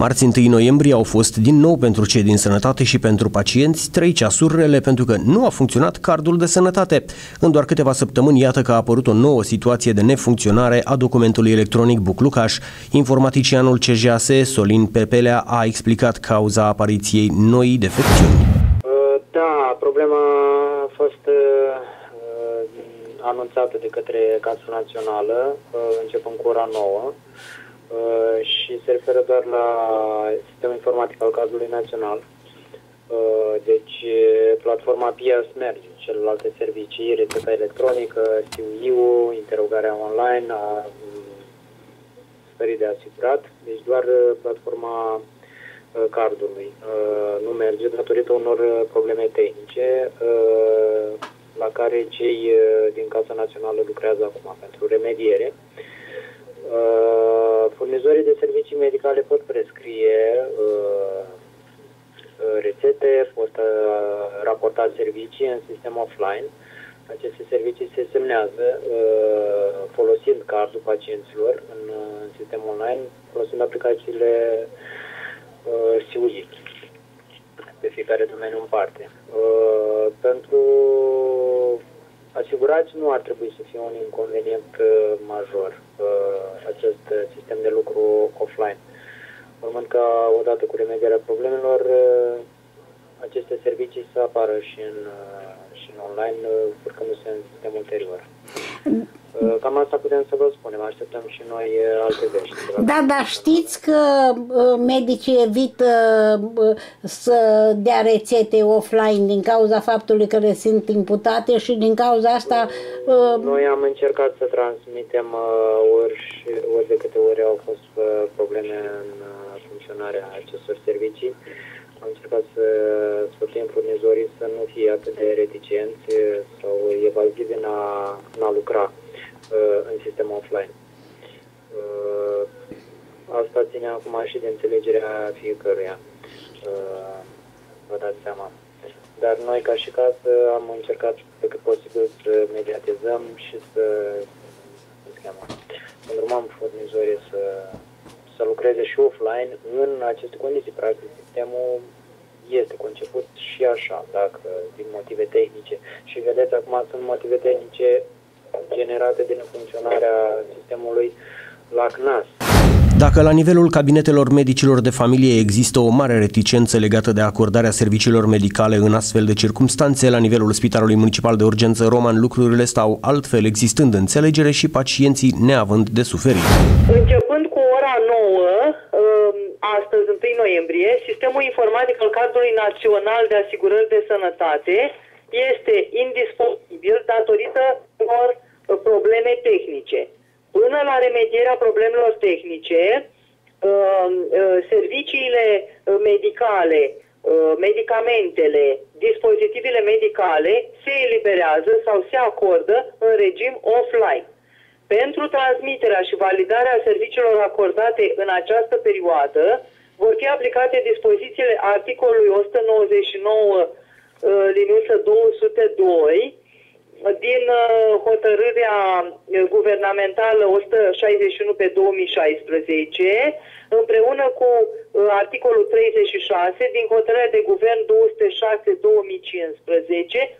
Marți 1 noiembrie au fost din nou pentru cei din sănătate și pentru pacienți 3 ceasuri rele pentru că nu a funcționat cardul de sănătate. În doar câteva săptămâni, iată că a apărut o nouă situație de nefuncționare a documentului electronic Buclucaș. Informaticianul CJAS, Solin Pepelea, a explicat cauza apariției noii defecțiuni. Da, problema a fost anunțată de către Casa Națională, începând cu ora 9. Și se referă doar la Sistemul Informatic al Cardului Național. Deci, platforma PIAS merge, celelalte servicii, rețeta electronică, SUI-ul, interogarea online, a stării de asigurat, deci doar platforma cardului nu merge datorită unor probleme tehnice la care cei din Casa Națională lucrează acum pentru remediere. Furnizorii de servicii medicale pot prescrie rețete, pot raporta servicii în sistem offline. Aceste servicii se semnează folosind cardul pacienților în sistem online, folosind aplicațiile SUI pe fiecare domeniu în parte. Pentru asigurați, nu ar trebui să fie un inconvenient major acest sistem de lucru offline. Urmând ca, odată cu remedierea problemelor, aceste servicii să apară și în online, urcându-se în sistem ulterior. Cam asta putem să vă spunem, așteptăm și noi alte vești. Da, dar știți că medicii evită să dea rețete offline din cauza faptului că le sunt imputate și din cauza asta... Noi am încercat să transmitem ori de câte ori au fost probleme în funcționarea acestor servicii. Am încercat să sfătuim furnizorii să nu fie atât de reticenți sau evasivi în a lucra în sistem offline. Asta ține acum și de înțelegerea fiecăruia, vă dați seama. Dar noi, ca și casă, am încercat pe cât posibil să mediatizăm și să îndrumăm furnizorii să lucreze și offline în aceste condiții. Practic, sistemul este conceput și așa, dacă din motive tehnice. Și vedeți, acum sunt motive tehnice generate din funcționarea sistemului la CNAS. Dacă la nivelul cabinetelor medicilor de familie există o mare reticență legată de acordarea serviciilor medicale în astfel de circumstanțe, la nivelul Spitalului Municipal de Urgență Roman lucrurile stau altfel, existând înțelegere și pacienții neavând de suferit. Începând cu ora 9, astăzi, în 1 noiembrie, Sistemul Informatic al Cardului Național de Asigurări de Sănătate este indisponibil datorită unor probleme tehnice. Până la remedierea problemelor tehnice, serviciile medicale, medicamentele, dispozitivele medicale se eliberează sau se acordă în regim offline. Pentru transmiterea și validarea serviciilor acordate în această perioadă, vor fi aplicate dispozițiile articolului 199-202, din hotărârea guvernamentală 161/2016, împreună cu articolul 36 din hotărârea de guvern 206/2015,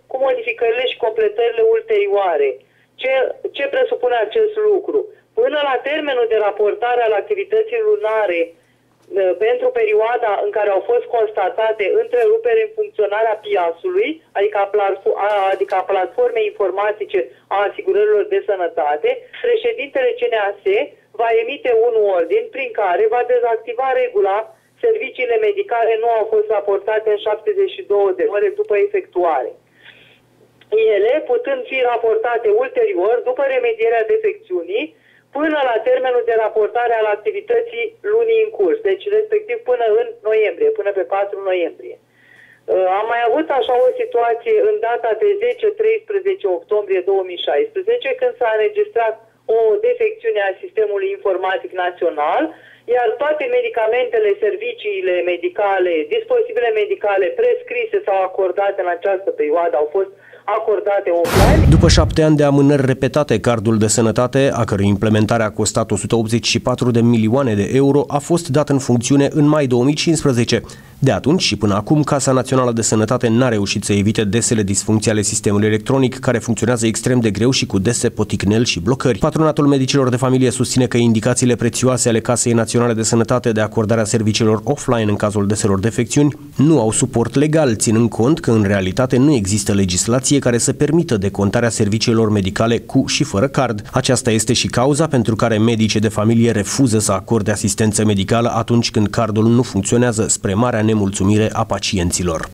cu modificările și completările ulterioare. Ce presupune acest lucru? Până la termenul de raportare al activității lunare pentru perioada în care au fost constatate întrerupere în funcționarea PIAS-ului, adică a platformei informatice a asigurărilor de sănătate, președintele CNAS va emite un ordin prin care va dezactiva regula serviciile medicale nu au fost raportate în 72 de ore după efectuare, ele putând fi raportate ulterior după remedierea defecțiunii, până la termenul de raportare al activității lunii în curs, deci respectiv până în noiembrie, până pe 4 noiembrie. Am mai avut așa o situație în data de 10-13 octombrie 2016, când s-a înregistrat o defecțiune a Sistemului Informatic Național, iar toate medicamentele, serviciile medicale, dispozitivele medicale prescrise sau acordate în această perioadă au fost acordate offline. După 7 ani de amânări repetate, Cardul de Sănătate, a cărui implementare a costat 184 de milioane de euro, a fost dat în funcțiune în mai 2015. De atunci și până acum, Casa Națională de Sănătate n-a reușit să evite desele disfuncții ale sistemului electronic, care funcționează extrem de greu și cu dese poticneli și blocări. Patronatul medicilor de familie susține că indicațiile prețioase ale Casei Naționale de Sănătate de acordarea serviciilor offline în cazul deselor defecțiuni nu au suport legal, ținând cont că în realitate nu există legislație care să permită decontarea serviciilor medicale cu și fără card. Aceasta este și cauza pentru care medicii de familie refuză să acorde asistență medicală atunci când cardul nu funcționează, spre marea nemulțumire a pacienților.